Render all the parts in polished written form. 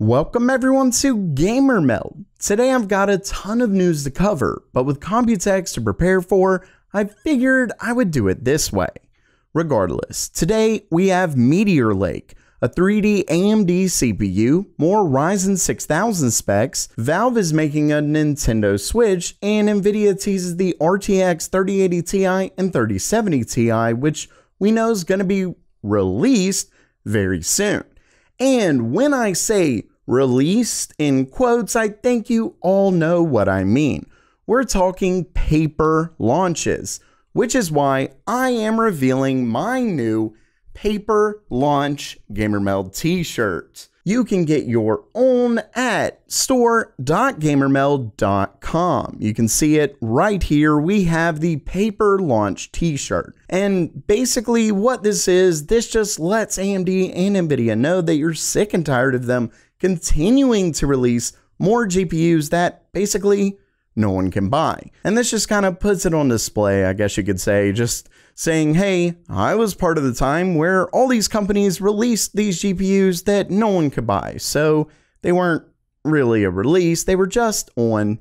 Welcome everyone to Gamer Meld. Today I've got a ton of news to cover, but with Computex to prepare for, I figured I would do it this way. Regardless, today we have Meteor Lake, a 3D AMD CPU, more Ryzen 6000 specs, Valve is making a Nintendo Switch, and Nvidia teases the RTX 3080 Ti and 3070 Ti, which we know is going to be released very soon. And when I say released in quotes, I think you all know what I mean. We're talking paper launches, which is why I am revealing my new paper launch Gamer Meld t-shirt. You can get your own at store.gamermeld.com. You can see it right here. We have the paper launch t-shirt. And basically what this is, this just lets AMD and Nvidia know that you're sick and tired of them continuing to release more GPUs that basically no one can buy. And this just kind of puts it on display, I guess you could say, just saying, hey, I was part of the time where all these companies released these GPUs that no one could buy. So they weren't really a release, they were just on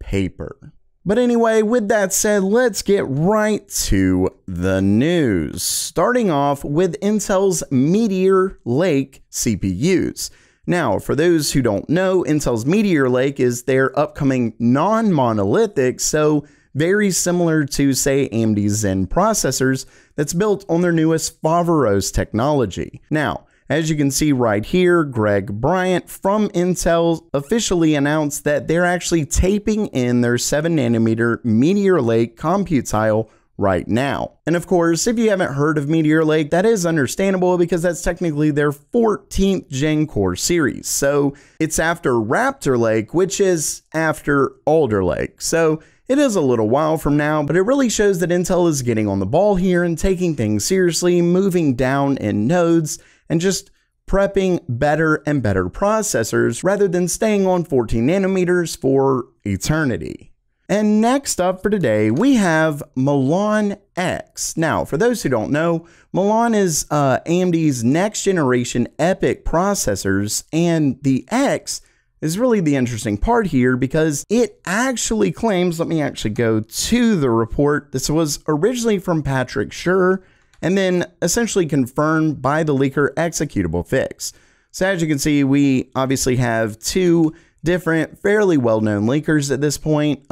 paper. But anyway, with that said, let's get right to the news. Starting off with Intel's Meteor Lake CPUs. Now, for those who don't know, Intel's Meteor Lake is their upcoming non-monolithic, so very similar to, say, AMD's Zen processors that's built on their newest Foveros technology. Now, as you can see right here, Greg Bryant from Intel officially announced that they're actually taping in their 7nm Meteor Lake computile right now. And of course, if you haven't heard of Meteor Lake, that is understandable because that's technically their 14th Gen Core series. So it's after Raptor Lake, which is after Alder Lake. So it is a little while from now, but it really shows that Intel is getting on the ball here and taking things seriously, moving down in nodes and just prepping better and better processors rather than staying on 14 nanometers for eternity. And next up for today, we have Milan X. Now, for those who don't know, Milan is AMD's next generation Epic processors, and the X is really the interesting part here because it actually claims, let me actually go to the report. This was originally from Patrick Schur and then essentially confirmed by the leaker Executable Fix. So as you can see, we obviously have two different fairly well-known leakers at this point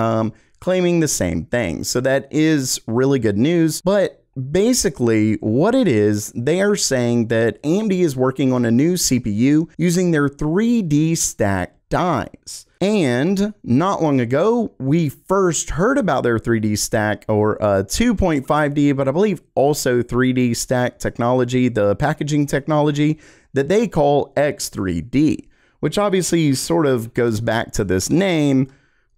claiming the same thing. So that is really good news, but basically, what it is, they are saying that AMD is working on a new CPU using their 3D stack dies. And not long ago, we first heard about their 3D stack or 2.5D, but I believe also 3D stack technology, the packaging technology that they call X3D, which obviously sort of goes back to this name,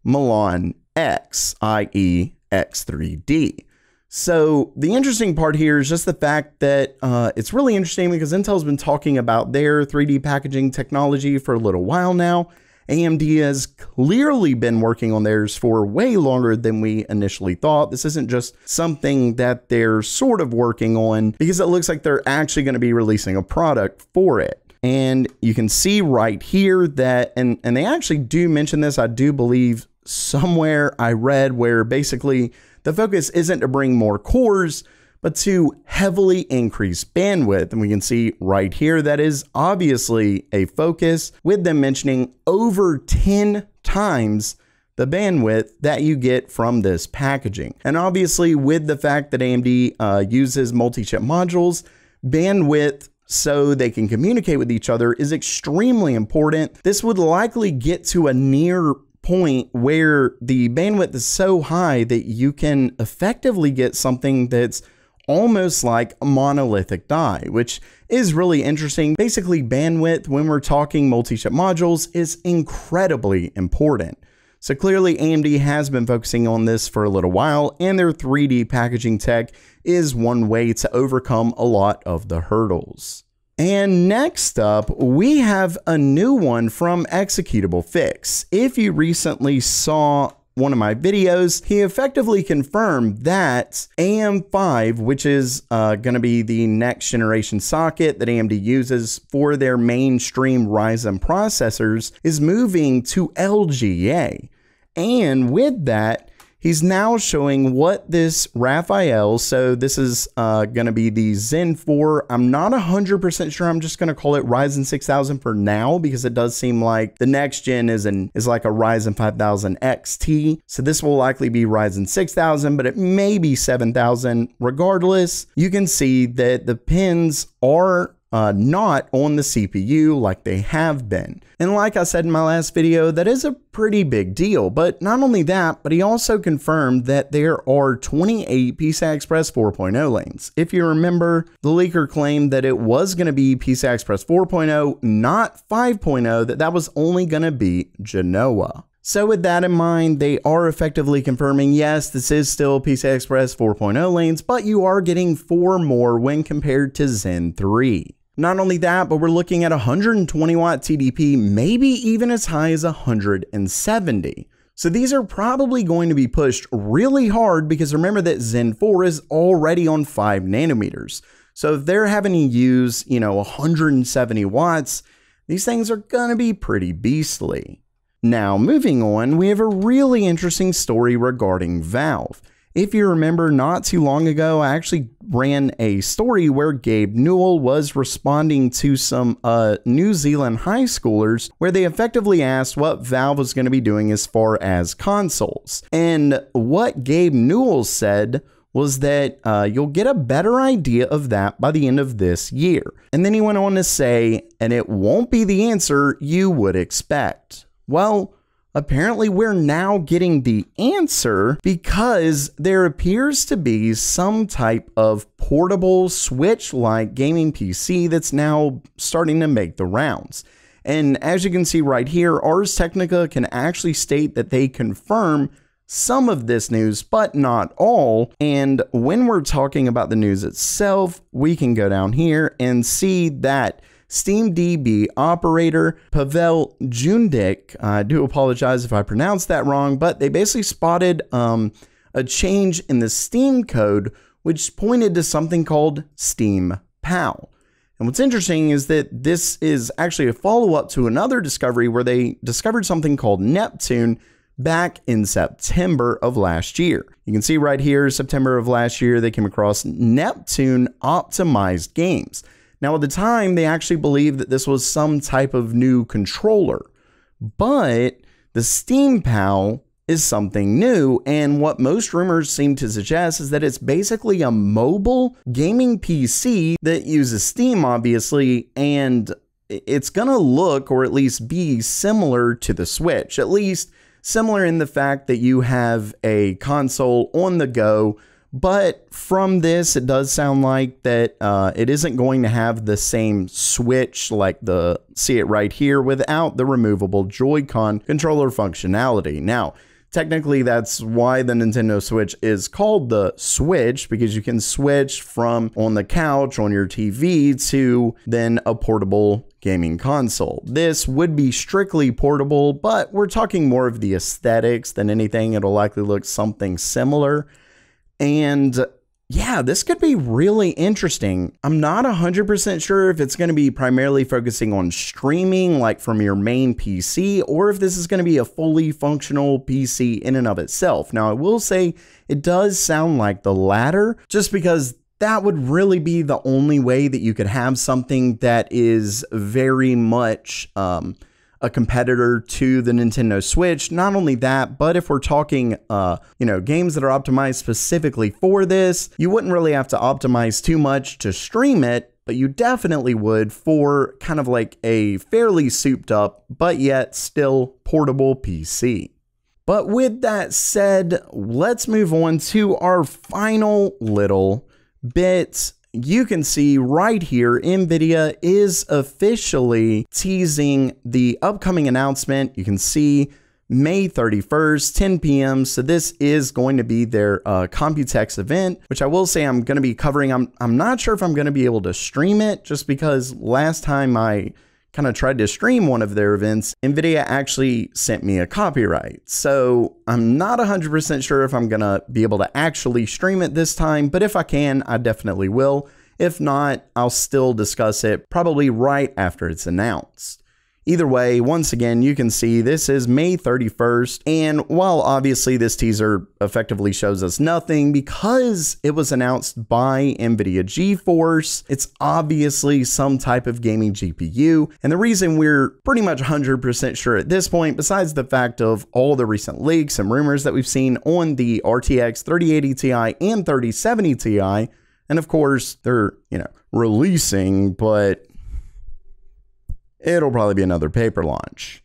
Milan X, i.e. X3D. So the interesting part here is just the fact that it's really interesting because Intel's been talking about their 3D packaging technology for a little while now. AMD has clearly been working on theirs for way longer than we initially thought. This isn't just something that they're sort of working on because it looks like they're actually going to be releasing a product for it. And you can see right here that, and they actually do mention this, I do believe somewhere I read where basically the focus isn't to bring more cores, but to heavily increase bandwidth. And we can see right here, that is obviously a focus with them mentioning over 10 times the bandwidth that you get from this packaging. And obviously with the fact that AMD uses multi-chip modules, bandwidth so they can communicate with each other is extremely important. This would likely get to a near point where the bandwidth is so high that you can effectively get something that's almost like a monolithic die, which is really interesting. Basically, bandwidth, when we're talking multi-chip modules, is incredibly important. So clearly, AMD has been focusing on this for a little while, and their 3D packaging tech is one way to overcome a lot of the hurdles. And next up, we have a new one from Executable Fix. If you recently saw one of my videos, he effectively confirmed that AM5, which is going to be the next generation socket that AMD uses for their mainstream Ryzen processors, is moving to LGA. And with that, he's now showing what this Raphael, so this is going to be the Zen 4. I'm not 100% sure. I'm just going to call it Ryzen 6000 for now, because it does seem like the next gen is like a Ryzen 5000 XT. So this will likely be Ryzen 6000, but it may be 7000. Regardless, you can see that the pins are not on the CPU like they have been. And like I said in my last video, that is a pretty big deal. But not only that, but he also confirmed that there are 28 PCI Express 4.0 lanes. If you remember, the leaker claimed that it was going to be PCI Express 4.0, not 5.0, that was only going to be Genoa. So with that in mind, they are effectively confirming, yes, this is still PCI Express 4.0 lanes, but you are getting 4 more when compared to Zen 3. Not only that, but we're looking at 120 watt TDP, maybe even as high as 170. So these are probably going to be pushed really hard, because remember that Zen 4 is already on 5 nanometers. So if they're having to use, 170 watts, these things are going to be pretty beastly. Now, moving on, we have a really interesting story regarding Valve. If you remember, not too long ago, I actually ran a story where Gabe Newell was responding to some New Zealand high schoolers, where they effectively asked what Valve was going to be doing as far as consoles. And what Gabe Newell said was that you'll get a better idea of that by the end of this year. And then he went on to say, and it won't be the answer you would expect. Well, apparently we're now getting the answer, because there appears to be some type of portable Switch-like gaming PC that's now starting to make the rounds. And as you can see right here, Ars Technica can actually state that they confirm some of this news, but not all. And when we're talking about the news itself, we can go down here and see that SteamDB operator Pavel Jundik, I do apologize if I pronounced that wrong, but they basically spotted a change in the Steam code, which pointed to something called SteamPal. And what's interesting is that this is actually a follow-up to another discovery where they discovered something called Neptune back in September of last year. You can see right here, September of last year, they came across Neptune optimized games. Now, at the time, they actually believed that this was some type of new controller, but the SteamPal is something new, and what most rumors seem to suggest is that it's basically a mobile gaming PC that uses Steam, obviously, and it's gonna look, or at least be, similar to the Switch, at least similar in the fact that you have a console on the go. But from this, it does sound like that it isn't going to have the same switch, like the, see it right here, without the removable Joy-Con controller functionality. Now, technically, that's why the Nintendo Switch is called the Switch, because you can switch from on the couch, on your TV, to then a portable gaming console. This would be strictly portable, but we're talking more of the aesthetics than anything. It'll likely look something similar. And yeah, this could be really interesting. I'm not 100% sure if it's going to be primarily focusing on streaming, like from your main PC, or if this is going to be a fully functional PC in and of itself. Now, I will say it does sound like the latter, just because that would really be the only way that you could have something that is very much a competitor to the Nintendo Switch. Not only that, but if we're talking, games that are optimized specifically for this, you wouldn't really have to optimize too much to stream it, but you definitely would for kind of like a fairly souped up, but yet still portable PC. But with that said, let's move on to our final little bit. You can see right here, Nvidia is officially teasing the upcoming announcement. You can see May 31st, 10 p.m. So this is going to be their Computex event, which I will say I'm going to be covering. I'm not sure if I'm going to be able to stream it, just because last time I kind of tried to stream one of their events, Nvidia actually sent me a copyright. So I'm not 100% sure if I'm gonna be able to actually stream it this time, but if I can, I definitely will. If not, I'll still discuss it probably right after it's announced. Either way, once again, you can see this is May 31st, and while obviously this teaser effectively shows us nothing because it was announced by NVIDIA GeForce, it's obviously some type of gaming GPU, and the reason we're pretty much 100% sure at this point, besides the fact of all the recent leaks and rumors that we've seen on the RTX 3080 Ti and 3070 Ti, and of course, they're, you know, releasing, but it'll probably be another paper launch.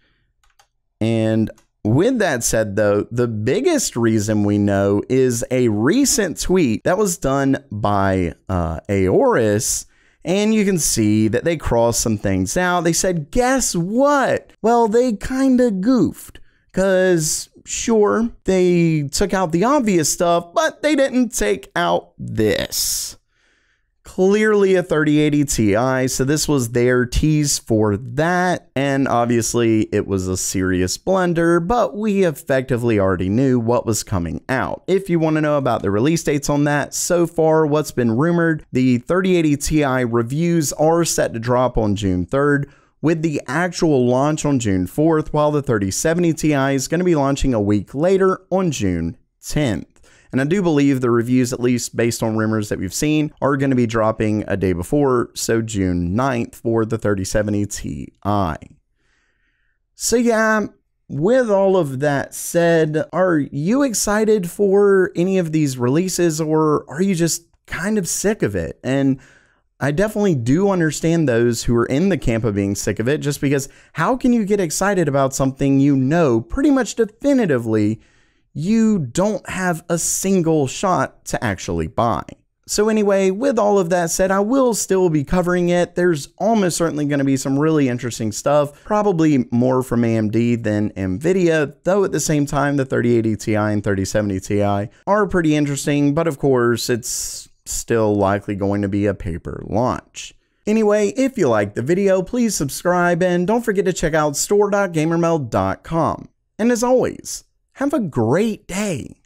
And with that said, though, the biggest reason we know is a recent tweet that was done by Aorus. And you can see that they crossed some things out. They said, guess what? Well, they kind of goofed because sure, they took out the obvious stuff, but they didn't take out this. Clearly a 3080 Ti, so this was their tease for that, and obviously it was a serious blunder, but we effectively already knew what was coming out. If you want to know about the release dates on that, so far what's been rumored, the 3080 Ti reviews are set to drop on June 3rd, with the actual launch on June 4th, while the 3070 Ti is going to be launching a week later on June 10th. And I do believe the reviews, at least based on rumors that we've seen, are going to be dropping a day before, so June 9th for the 3070 Ti. So yeah, with all of that said, are you excited for any of these releases, or are you just kind of sick of it? And I definitely do understand those who are in the camp of being sick of it, just because how can you get excited about something you know pretty much definitively you don't have a single shot to actually buy? So anyway, with all of that said, I will still be covering it. There's almost certainly going to be some really interesting stuff, probably more from AMD than Nvidia, though at the same time, the 3080 Ti and 3070 Ti are pretty interesting, but of course, it's still likely going to be a paper launch. Anyway, if you liked the video, please subscribe, and don't forget to check out store.gamermeld.com. And as always, have a great day.